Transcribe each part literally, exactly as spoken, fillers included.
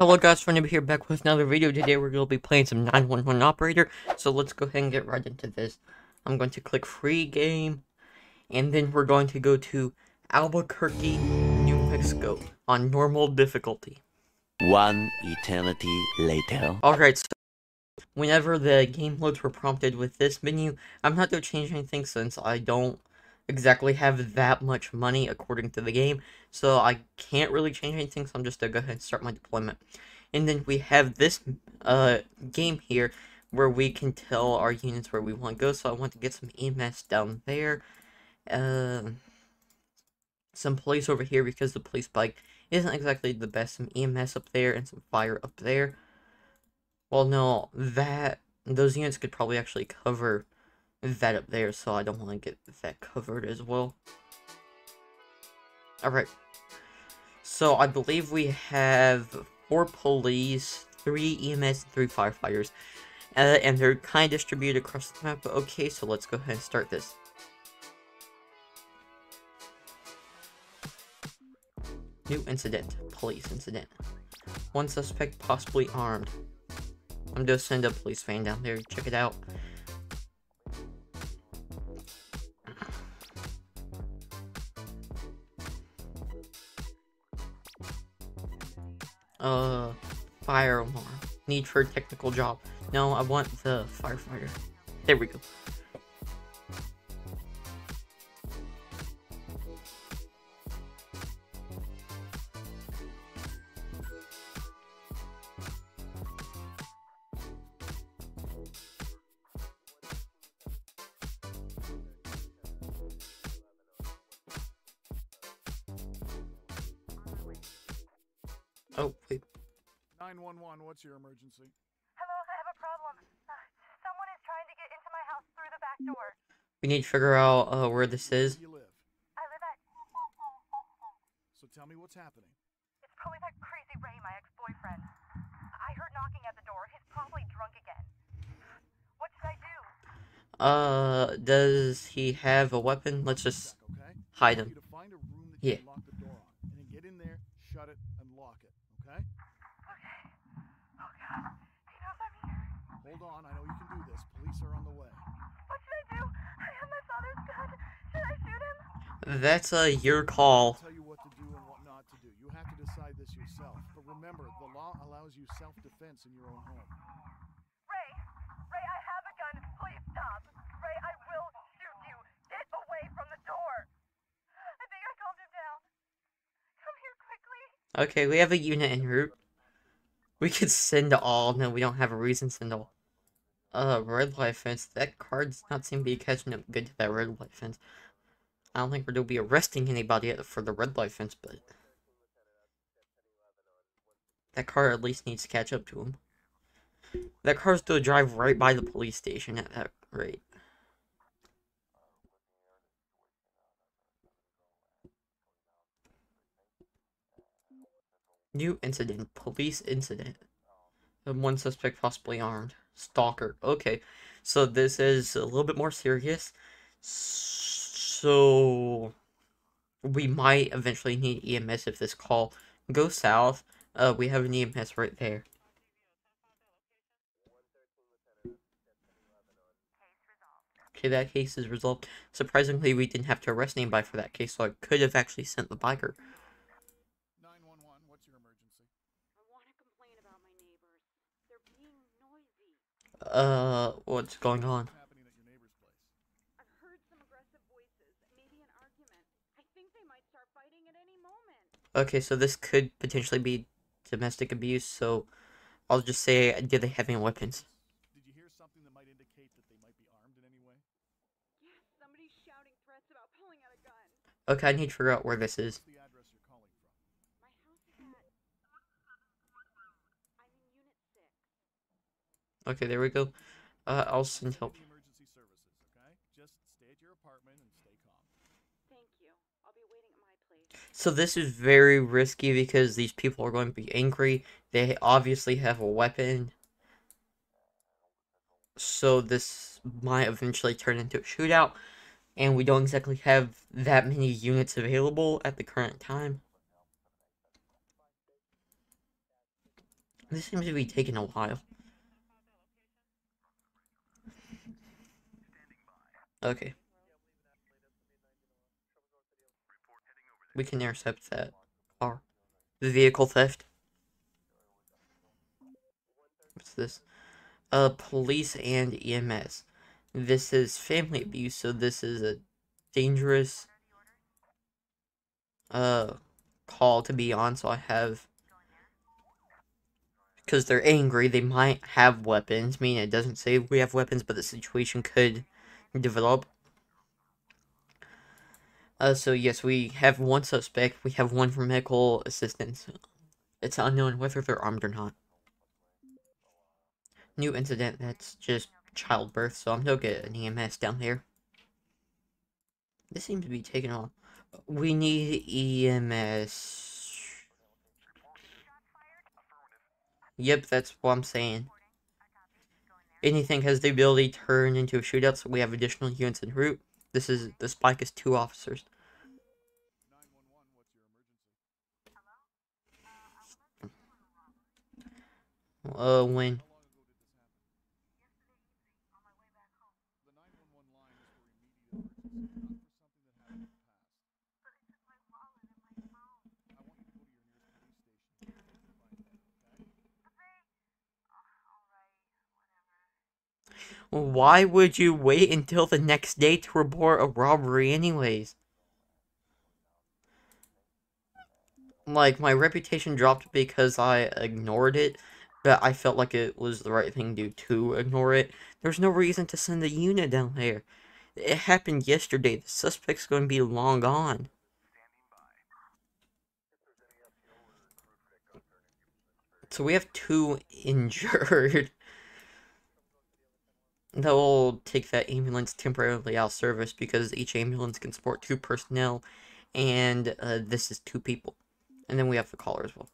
Hello guys, Fun Noober here, back with another video. Today we're going to be playing some nine one one Operator, so let's go ahead and get right into this. I'm going to click free game, and then we're going to go to Albuquerque, New Mexico, on normal difficulty. One eternity later. Alright, so whenever the game loads were prompted with this menu, I'm not going to change anything since I don't exactly have that much money according to the game, so I can't really change anything, so I'm just gonna go ahead and start my deployment. And then we have this uh game here where we can tell our units where we want to go. So I want to get some E M S down there, uh, some police over here because the police bike isn't exactly the best, some E M S up there and some fire up there. Well, no, that those units could probably actually cover that up there, so I don't want to get that covered as well. Alright, so I believe we have four police, three E M S, and three firefighters, uh, and they're kind of distributed across the map. Okay, so let's go ahead and start this. New incident, police incident. One suspect possibly armed. I'm gonna send a police van down there, check it out. Uh, fire alarm. Need for a technical job. No, I want the firefighter. There we go. Oh, wait. nine one one, what's your emergency? Hello, I have a problem. Uh, someone is trying to get into my house through the back door. We need to figure out uh, where this is. Where do you live? I live at... So tell me what's happening. It's probably that crazy Ray, my ex-boyfriend. I heard knocking at the door. He's probably drunk again. What should I do? Uh, does he have a weapon? Let's just hide him. Yeah. Shut it and lock it, okay? Okay. Oh, God. He knows I'm here. Hold on. I know you can do this. Police are on the way. What should I do? I have my father's gun. Should I shoot him? That's uh, your call. I'll tell you what to do and what not to do. You have to decide this yourself. But remember, the law allows you self-defense in your own home. Ray! Ray, I have a gun. Please stop. Ray, I will shoot you. Get away from the door. I think I calmed him down. Okay, we have a unit en route. We could send all. No, we don't have a reason to send all. Uh, red light fence. That card's not seem to be catching up good to that red light fence. I don't think we're going to be arresting anybody for the red light fence, but... that car at least needs to catch up to him. That car's going to drive right by the police station at that rate. New incident. Police incident. And one suspect possibly armed. Stalker. Okay. So this is a little bit more serious. So we might eventually need E M S if this call goes south. Uh, we have an E M S right there. Okay, that case is resolved. Surprisingly, we didn't have to arrest anybody for that case, so I could have actually sent the biker. Uh, what's going on? I've heard some aggressive voices, maybe an argument. I think they might start fighting at any moment. Okay, so this could potentially be domestic abuse, so I'll just say, do they have any weapons? Did you hear something that might indicate that they might be armed in any way? Yes, somebody's shouting threats about pulling out a gun. Okay, I need to figure out where this is. Okay, there we go. Uh, I'll send help. Emergency services, okay? Just stay at your apartment and stay calm. Thank you. I'll be waiting at my place. So this is very risky because these people are going to be angry. They obviously have a weapon. So this might eventually turn into a shootout. And we don't exactly have that many units available at the current time. This seems to be taking a while. Okay. We can intercept that car. The vehicle theft. What's this? Uh, police and E M S. This is family abuse, so this is a dangerous uh call to be on. So I have, because they're angry, they might have weapons. I mean, it doesn't say we have weapons, but the situation could develop. Uh, so yes, we have one suspect. We have one for medical assistance. It's unknown whether they're armed or not. New incident, that's just childbirth, so I'm gonna get an E M S down there. This seems to be taking off. We need E M S. Yep, that's what I'm saying. Anything has the ability to turn into a shootout, so we have additional units en route. This is, the spike is two officers. Uh, when? Why would you wait until the next day to report a robbery anyways? Like, my reputation dropped because I ignored it, but I felt like it was the right thing to do to ignore it. There's no reason to send a unit down there. It happened yesterday. The suspect's going to be long gone. So we have two injured. They'll take that ambulance temporarily out of service because each ambulance can support two personnel, and uh, this is two people. And then we have the caller as well.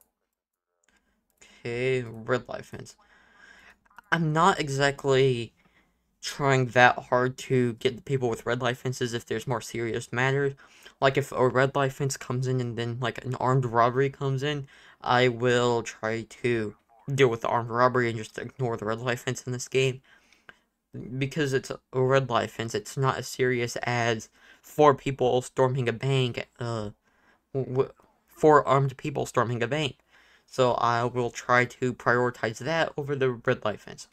Okay, red light fence. I'm not exactly trying that hard to get the people with red light fences if there's more serious matters. Like if a red light fence comes in and then like an armed robbery comes in, I will try to deal with the armed robbery and just ignore the red light fence in this game. Because it's a red light fence, it's not as serious as four people storming a bank, uh, w four armed people storming a bank. So I will try to prioritize that over the red light fence.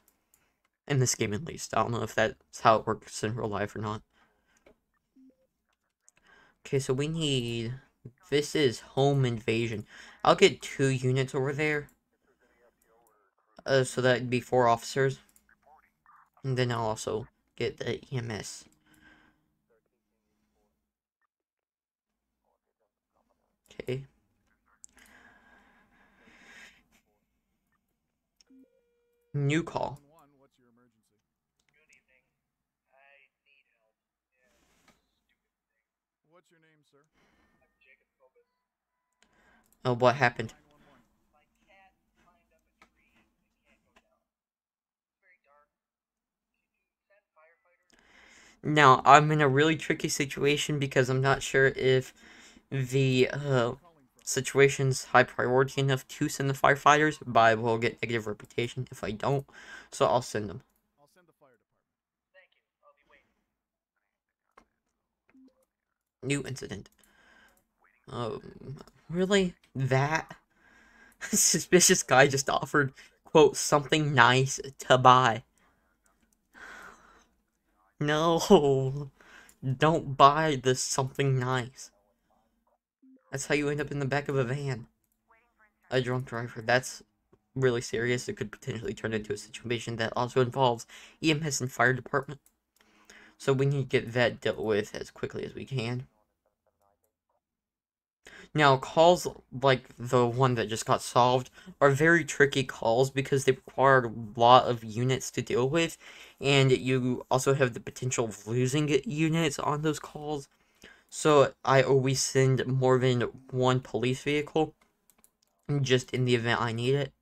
In this game, at least. I don't know if that's how it works in real life or not. Okay, so we need... This is home invasion. I'll get two units over there. Uh, so that'd be four officers. And then I'll also get the E M S. Okay. New call. What's your name, sir? I'm Jacob Cobus. Oh, what happened? Now, I'm in a really tricky situation because I'm not sure if the uh, situation's high priority enough to send the firefighters, but I will get negative reputation if I don't, so I'll send them. I'll send the fire department. Thank you. I'll be waiting. New incident. Um, really? That? Suspicious guy just offered, quote, something nice to buy. No, don't buy this something nice. That's how you end up in the back of a van. A drunk driver. That's really serious. It could potentially turn into a situation that also involves E M S and fire department. So we need to get that dealt with as quickly as we can. Now, calls like the one that just got solved are very tricky calls because they require a lot of units to deal with, and you also have the potential of losing units on those calls. So I always send more than one police vehicle just in the event I need it.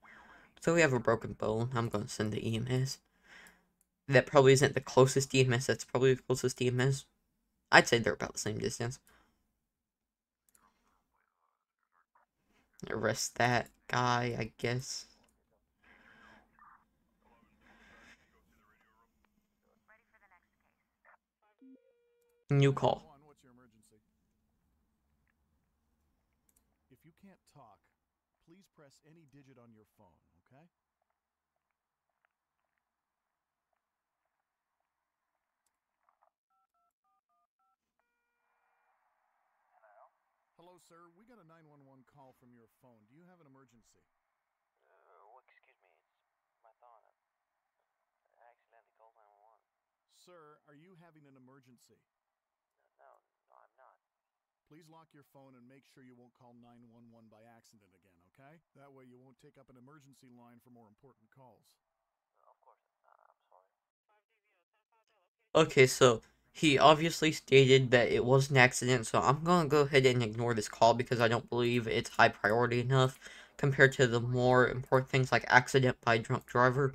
So we have a broken bone. I'm going to send the E M S. That probably isn't the closest E M S. That's probably the closest E M S. I'd say they're about the same distance. Arrest that guy, I guess. New call. What's your emergency? If you can't talk, please press any digit on your phone, okay? Hello? Hello, sir. We got a nine one one call from your phone. Do you have an emergency? Uh, well, excuse me. It's my phone. I accidentally called nine one one. Sir, are you having an emergency? Please lock your phone and make sure you won't call nine one one by accident again, okay? That way you won't take up an emergency line for more important calls. Of course, I'm sorry. Okay, so he obviously stated that it was an accident, so I'm going to go ahead and ignore this call because I don't believe it's high priority enough compared to the more important things like accident by drunk driver.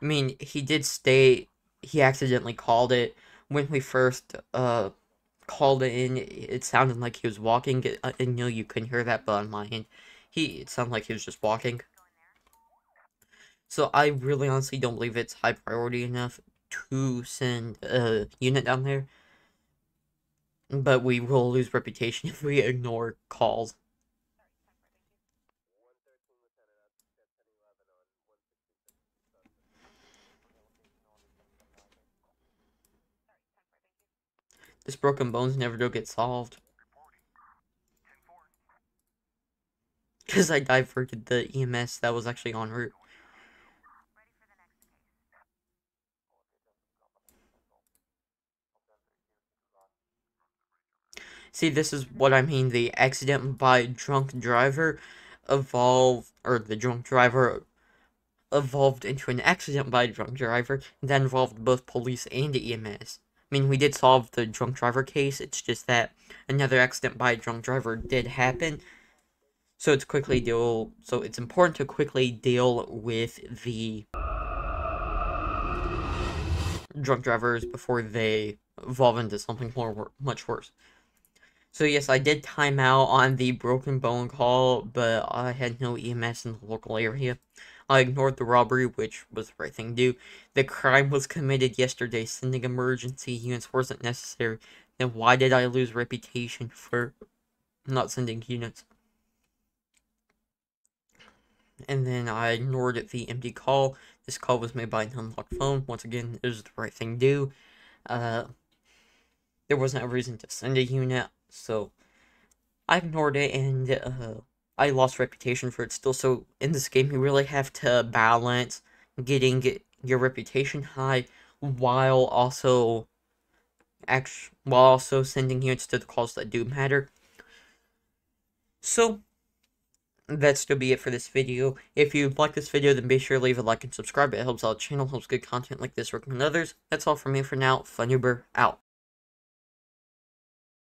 I mean, he did state he accidentally called it when we first, uh... called in. It sounded like he was walking. I know you couldn't hear that, but on my end, he it sounded like he was just walking. So I really honestly don't believe it's high priority enough to send a unit down there. But we will lose reputation if we ignore calls. This broken bones never do get solved. Because I diverted the E M S that was actually en route. See, this is what I mean. The accident by drunk driver evolved, or the drunk driver evolved into an accident by drunk driver that involved both police and E M S. I mean, we did solve the drunk driver case, it's just that another accident by a drunk driver did happen. So it's quickly deal so it's important to quickly deal with the drunk drivers before they evolve into something more much worse. So yes, I did time out on the broken bone call, but I had no E M S in the local area. I ignored the robbery, which was the right thing to do. The crime was committed yesterday. Sending emergency units wasn't necessary. Then why did I lose reputation for not sending units? And then I ignored the empty call. This call was made by an unlocked phone. Once again, it was the right thing to do. Uh, there wasn't a reason to send a unit, so I ignored it and... Uh, I lost reputation for it still, so in this game, you really have to balance getting your reputation high while also act while also sending units to the calls that do matter. So, that's going to be it for this video. If you like this video, then be sure to leave a like and subscribe. It helps out the channel, helps good content like this work with others. That's all from me for now. Fun Noober, out.